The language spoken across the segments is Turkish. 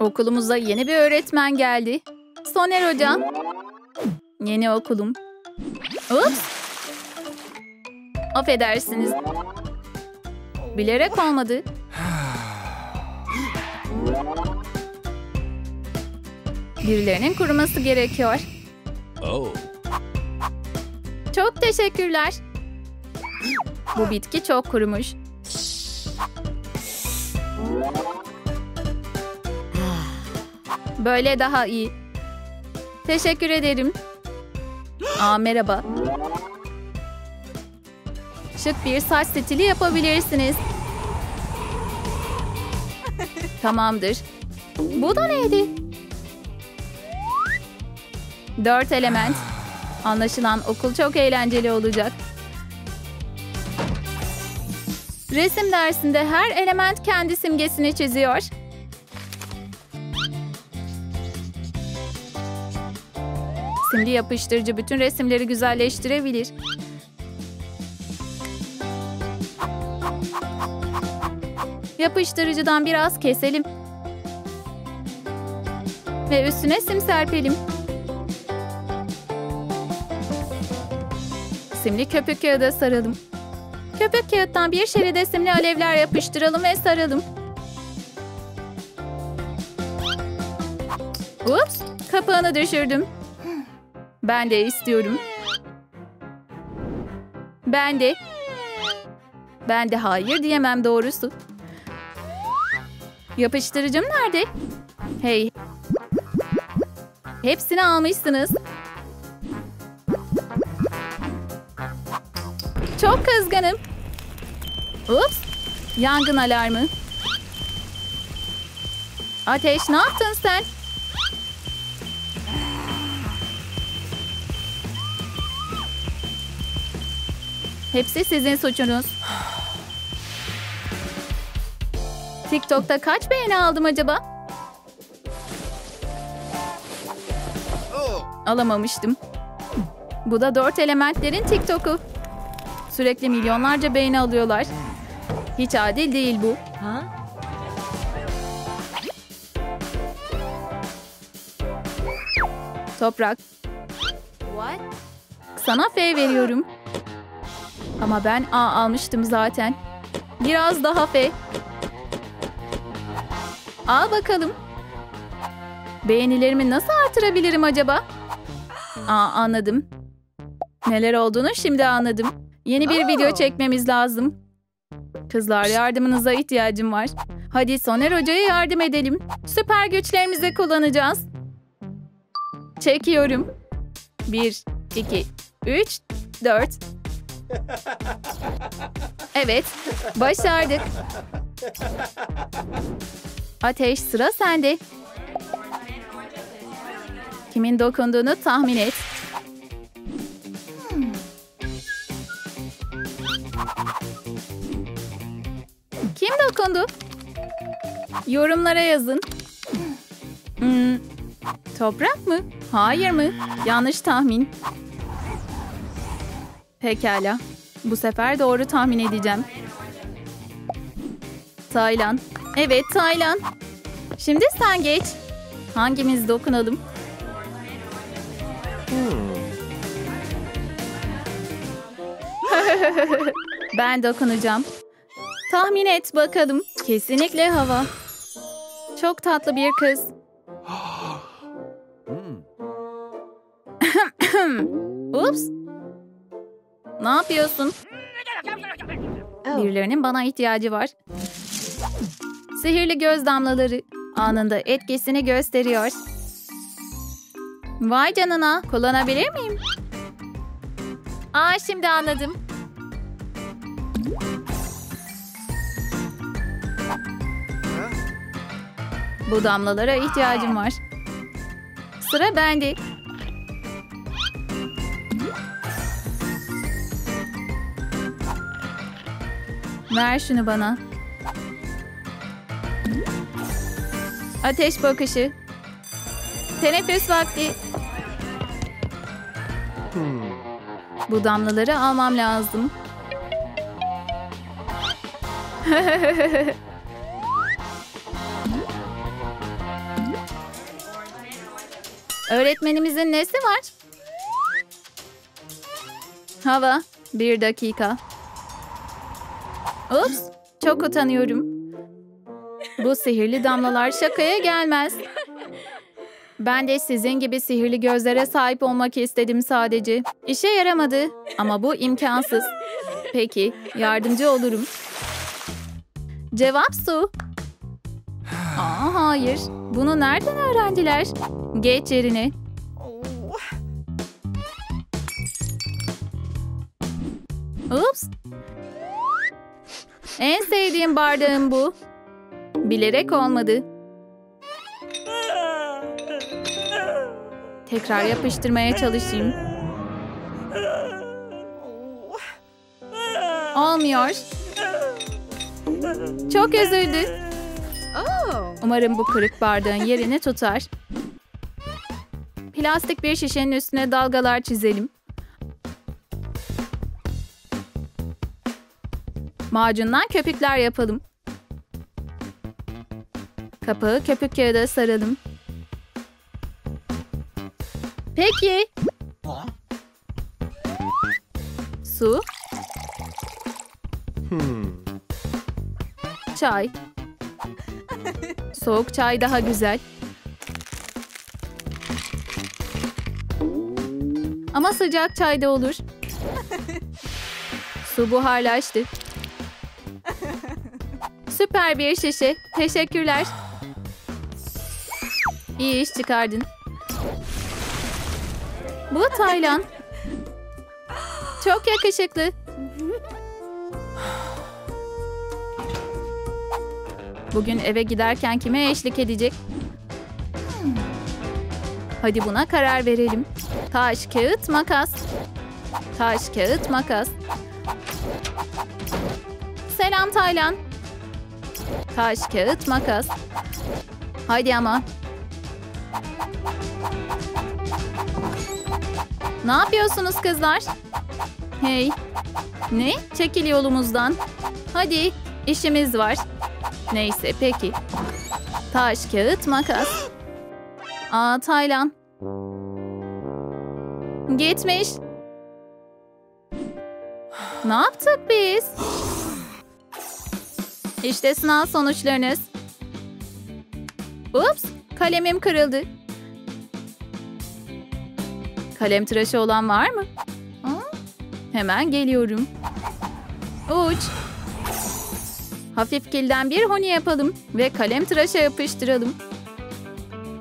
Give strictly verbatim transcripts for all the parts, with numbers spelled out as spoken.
Okulumuza yeni bir öğretmen geldi. Soner hocam. Yeni okulum. Ups. Affedersiniz. Bilerek olmadı. Birilerinin kuruması gerekiyor. Oh. Çok teşekkürler. Bu bitki çok kurumuş. Böyle daha iyi. Teşekkür ederim. Aa, merhaba. Şık bir saç stili yapabilirsiniz. Tamamdır. Bu da neydi? Dört element. Anlaşılan okul çok eğlenceli olacak. Resim dersinde her element kendi simgesini çiziyor. Simli yapıştırıcı bütün resimleri güzelleştirebilir. Yapıştırıcıdan biraz keselim. Ve üstüne sim serpelim. Simli köpük kağıda saralım. Köpük kağıttan bir şeride simli alevler yapıştıralım ve saralım. Ups, kapağını düşürdüm. Ben de istiyorum. Ben de. Ben de hayır diyemem doğrusu. Yapıştırıcım nerede? Hey. Hepsini almışsınız. Çok kızgınım. Ups. Yangın alarmı. Ateş, ne yaptın sen? Hepsi sizin suçunuz. TikTok'ta kaç beğeni aldım acaba? Alamamıştım. Bu da dört elementlerin TikTok'u. Sürekli milyonlarca beğeni alıyorlar. Hiç adil değil bu. Ha? Toprak. What? Sana F veriyorum. Ama ben A almıştım zaten. Biraz daha F. Al bakalım. Beğenilerimi nasıl artırabilirim acaba? Aa, anladım. Neler olduğunu şimdi anladım. Yeni bir oh. video çekmemiz lazım. Kızlar, yardımınıza ihtiyacım var. Hadi Soner Hoca'ya yardım edelim. Süper güçlerimizi kullanacağız. Çekiyorum. Bir, iki, üç, dört. Evet, başardık. Ateş, sıra sende. Kimin dokunduğunu tahmin et. Kim dokundu? Yorumlara yazın. Hmm, toprak mı? Hayır mı? Yanlış tahmin. Pekala. Bu sefer doğru tahmin edeceğim. Taylan. Evet, Taylan. Şimdi sen geç. Hangimiz dokunalım? Ben dokunacağım. Tahmin et bakalım. Kesinlikle hava. Çok tatlı bir kız. Ups. Ne yapıyorsun? Birilerinin bana ihtiyacı var. Sihirli göz damlaları anında etkisini gösteriyor. Vay canına, kullanabilir miyim? Aa, şimdi anladım. Bu damlalara ihtiyacım var. Sıra bende. Ver şunu bana. Ateş bakışı. Teneffüs vakti. Hmm. Bu damlaları almam lazım. Öğretmenimizin nesi var? Hava. Bir dakika. Ups. Çok utanıyorum. Bu sihirli damlalar şakaya gelmez. Ben de sizin gibi sihirli gözlere sahip olmak istedim sadece. İşe yaramadı. Ama bu imkansız. Peki. Yardımcı olurum. Cevap su. Aa, hayır. Bunu nereden öğrendiler? Geç yerine. Ups. En sevdiğim bardağım bu. Bilerek olmadı. Tekrar yapıştırmaya çalışayım. Olmuyor. Çok üzüldü. Umarım bu kırık bardağın yerini tutar. Plastik bir şişenin üstüne dalgalar çizelim. Macundan köpükler yapalım. Kapağı köpük kağıda saralım. Peki. Su. Çay. Soğuk çay daha güzel. Ama sıcak çay da olur. Su buharlaştı. Süper bir şişe. Teşekkürler. İyi iş çıkardın. Bu Taylan. Çok yakışıklı. Bugün eve giderken kime eşlik edecek? Hadi buna karar verelim. Taş, kağıt, makas. Taş, kağıt, makas. Selam Taylan. Taş, kağıt, makas. Haydi ama. Ne yapıyorsunuz kızlar? Hey. Ne? Çekil yolumuzdan. Hadi, işimiz var. Neyse peki. Taş, kağıt, makas. Aa Taylan. Gitmiş. Ne yaptık biz? İşte sınav sonuçlarınız. Ups, kalemim kırıldı. Kalem tıraşı olan var mı? Aa, hemen geliyorum. Uç. Hafif kilden bir huni yapalım ve kalem tıraşa yapıştıralım.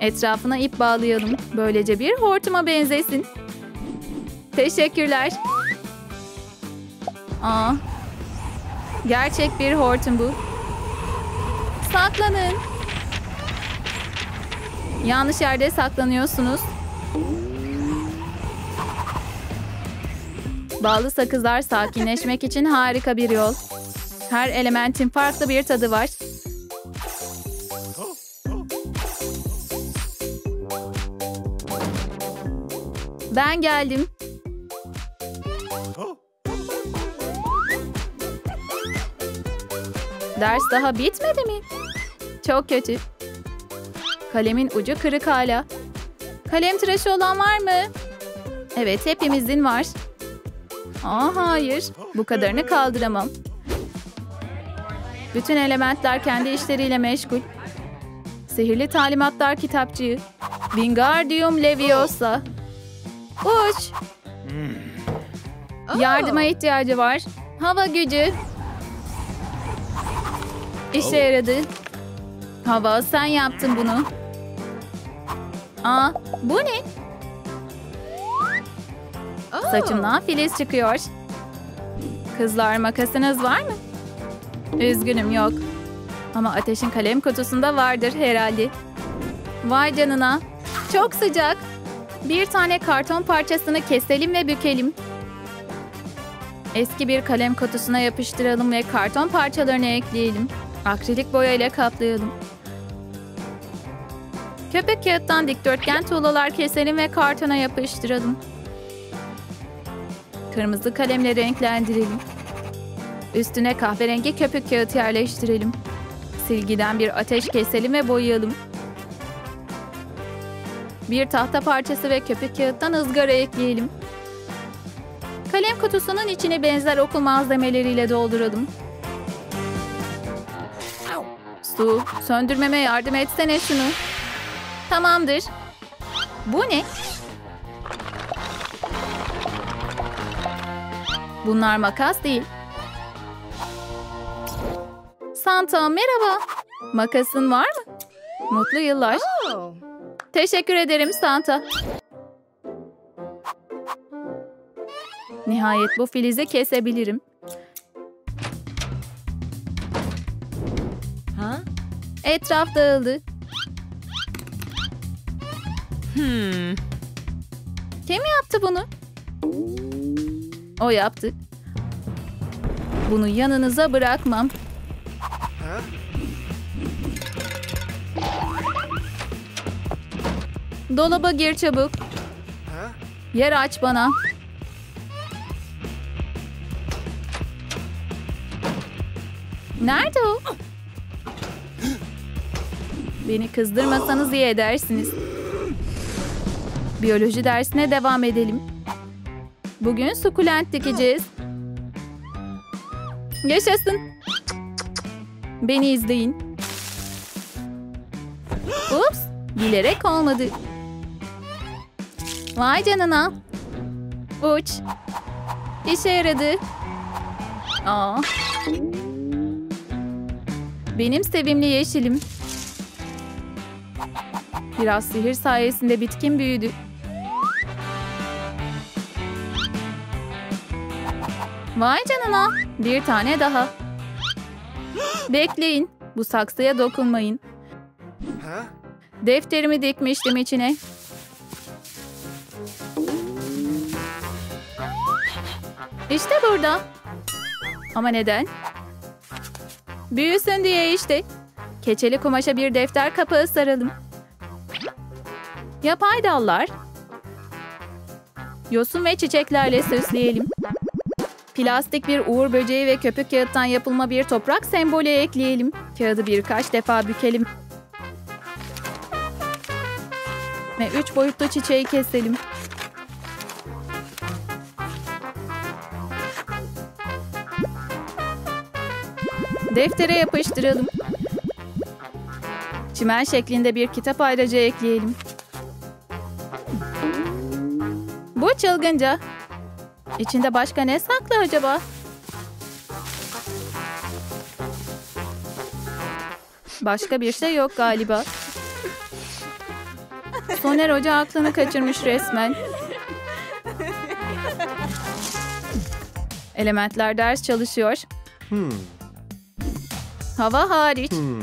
Etrafına ip bağlayalım. Böylece bir hortuma benzesin. Teşekkürler. Aa, gerçek bir hortum bu. Saklanın. Yanlış yerde saklanıyorsunuz. Bağlı sakızlar sakinleşmek için harika bir yol. Her elementin farklı bir tadı var. Ben geldim. Ders daha bitmedi mi? Çok kötü. Kalemin ucu kırık hala. Kalem tıraşı olan var mı? Evet, hepimizin var. Aa, hayır. Bu kadarını kaldıramam. Bütün elementler kendi işleriyle meşgul. Sihirli talimatlar kitapçığı. Wingardium Leviosa. Uç. Hmm. Yardıma ihtiyacı var. Hava gücü. İşe yaradı. Hava, sen yaptın bunu. Aa, bu ne? Oh. Saçımdan filiz çıkıyor. Kızlar, makasınız var mı? Üzgünüm, yok. Ama ateşin kalem kutusunda vardır herhalde. Vay canına. Çok sıcak. Bir tane karton parçasını keselim ve bükelim. Eski bir kalem kutusuna yapıştıralım ve karton parçalarını ekleyelim. Akrilik boya ile kaplayalım. Köpük kağıttan dikdörtgen tuğlalar keselim ve kartona yapıştıralım. Kırmızı kalemle renklendirelim. Üstüne kahverengi köpük kağıtı yerleştirelim. Silgiden bir ateş keselim ve boyayalım. Bir tahta parçası ve köpük kağıttan ızgara ekleyelim. Kalem kutusunun içine benzer okul malzemeleriyle dolduralım. Su, söndürmeme yardım etsene şunu. Tamamdır. Bu ne? Bunlar makas değil. Santa, merhaba. Makasın var mı? Mutlu yıllar. Oh. Teşekkür ederim Santa. Nihayet bu filizi kesebilirim. Ha? Etraf dağıldı. Hmm. Kim yaptı bunu? O yaptı. Bunu yanınıza bırakmam. Ha? Dolaba gir çabuk. Ha? Yer aç bana. Nerede o? Beni kızdırmasanız iyi edersiniz. Biyoloji dersine devam edelim. Bugün sukulent dikeceğiz. Yaşasın. Beni izleyin. Ups, bilerek olmadı. Vay canına. Uç. İşe yaradı. Aa. Benim sevimli yeşilim. Biraz sihir sayesinde bitkin büyüdü. Vay canına. Bir tane daha. Bekleyin. Bu saksıya dokunmayın. Defterimi dikmiştim içine. İşte burada. Ama neden? Büyüsün diye işte. Keçeli kumaşa bir defter kapağı saralım. Yapay dallar. Yosun ve çiçeklerle süsleyelim. Plastik bir uğur böceği ve köpük kağıttan yapılma bir toprak sembolü ekleyelim. Kağıdı birkaç defa bükelim. Ve üç boyutlu çiçeği keselim. Deftere yapıştıralım. Çimen şeklinde bir kitap ayracı ekleyelim. Bu çılgınca. İçinde başka ne saklı acaba? Başka bir şey yok galiba. Soner Hoca aklını kaçırmış resmen. Elementler ders çalışıyor. Hmm. Hava hariç. Hmm.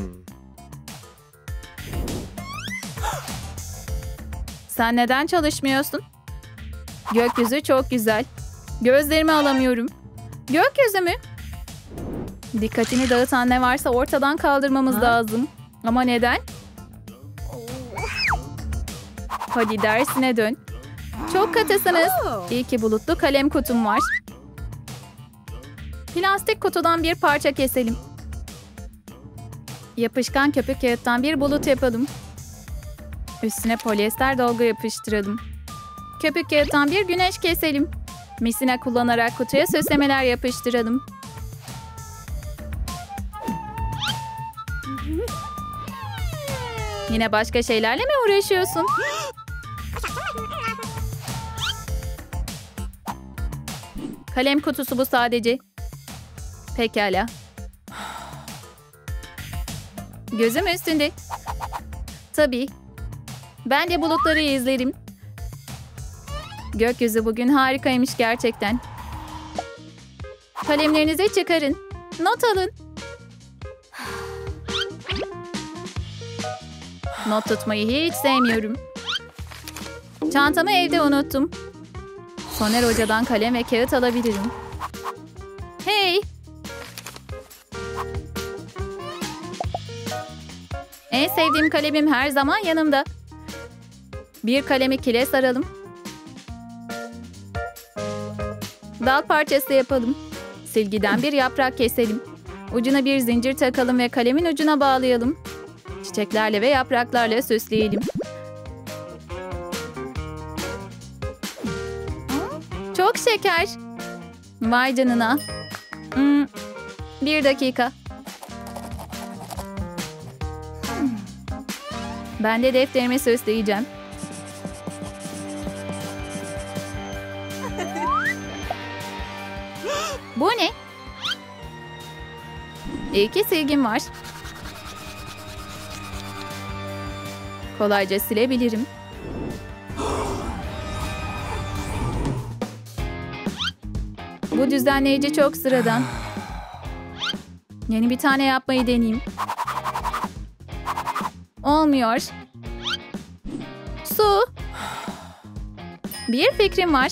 Sen neden çalışmıyorsun? Gökyüzü çok güzel. Gözlerimi alamıyorum. Gökyüzü mü? Dikkatini dağıtan ne varsa ortadan kaldırmamız ha? lazım. Ama neden? Hadi dersine dön. Çok katısınız. İyi ki bulutlu kalem kutum var. Plastik kutudan bir parça keselim. Yapışkan köpük kağıttan bir bulut yapalım. Üstüne polyester dolgu yapıştıralım. Köpük kağıttan bir güneş keselim. Misina kullanarak kutuya süslemeler yapıştıralım. Yine başka şeylerle mi uğraşıyorsun? Kalem kutusu bu sadece. Pekala. Gözüm üstünde. Tabii. Ben de bulutları izlerim. Gökyüzü bugün harikaymış gerçekten. Kalemlerinizi çıkarın. Not alın. Not tutmayı hiç sevmiyorum. Çantamı evde unuttum. Soner Hoca'dan kalem ve kağıt alabilirim. Hey! En sevdiğim kalemim her zaman yanımda. Bir kalemi kile saralım. Dal parçası yapalım. Silgiden bir yaprak keselim. Ucuna bir zincir takalım ve kalemin ucuna bağlayalım. Çiçeklerle ve yapraklarla süsleyelim. çok şeker. Vay canına. Hmm, bir dakika. Ben de defterime süsleyeceğim. Bu ne? İki silgim var. Kolayca silebilirim. Bu düzenleyici çok sıradan. Yeni bir tane yapmayı deneyeyim. Olmuyor. Su. Bir fikrim var.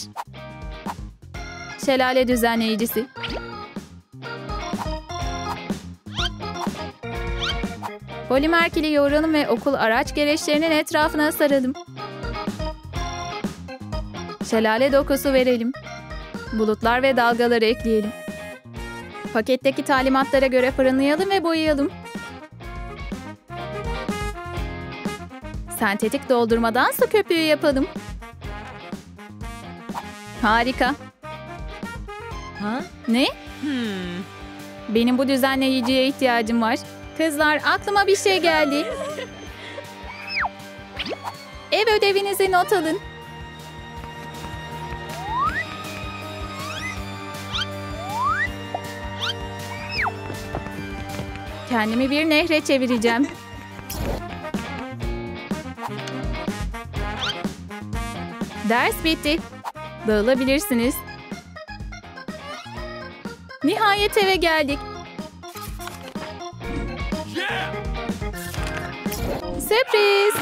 Şelale düzenleyicisi. Polimer kili yoğuralım ve okul araç gereçlerinin etrafına saralım. Şelale dokusu verelim. Bulutlar ve dalgaları ekleyelim. Paketteki talimatlara göre fırınlayalım ve boyayalım. Sentetik doldurmadan su köpüğü yapalım. Harika. Ha? Ne? Hmm. Benim bu düzenleyiciye ihtiyacım var. Kızlar, aklıma bir şey geldi. Ev ödevinizi not alın. Kendimi bir nehre çevireceğim. Ders bitti. Dağılabilirsiniz. Nihayet eve geldik. Sürpriz.